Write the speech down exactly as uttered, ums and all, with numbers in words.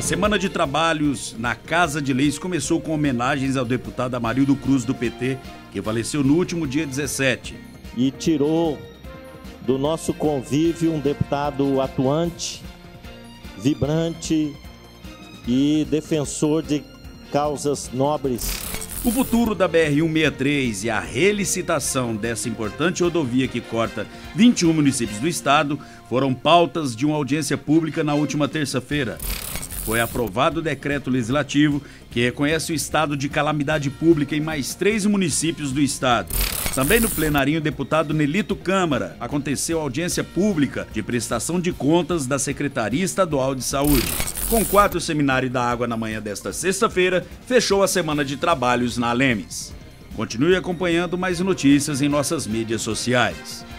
A semana de trabalhos na Casa de Leis começou com homenagens ao deputado Amarildo Cruz, do P T, que faleceu no último dia dezessete. E tirou do nosso convívio um deputado atuante, vibrante e defensor de causas nobres. O futuro da B R cento e sessenta e três e a relicitação dessa importante rodovia que corta vinte e um municípios do estado foram pautas de uma audiência pública na última terça-feira. Foi aprovado o decreto legislativo que reconhece o estado de calamidade pública em mais três municípios do estado. Também no plenarinho, o deputado Nelito Câmara aconteceu a audiência pública de prestação de contas da Secretaria Estadual de Saúde. Com quatro seminários da água na manhã desta sexta-feira, fechou a semana de trabalhos na Alemes. Continue acompanhando mais notícias em nossas mídias sociais.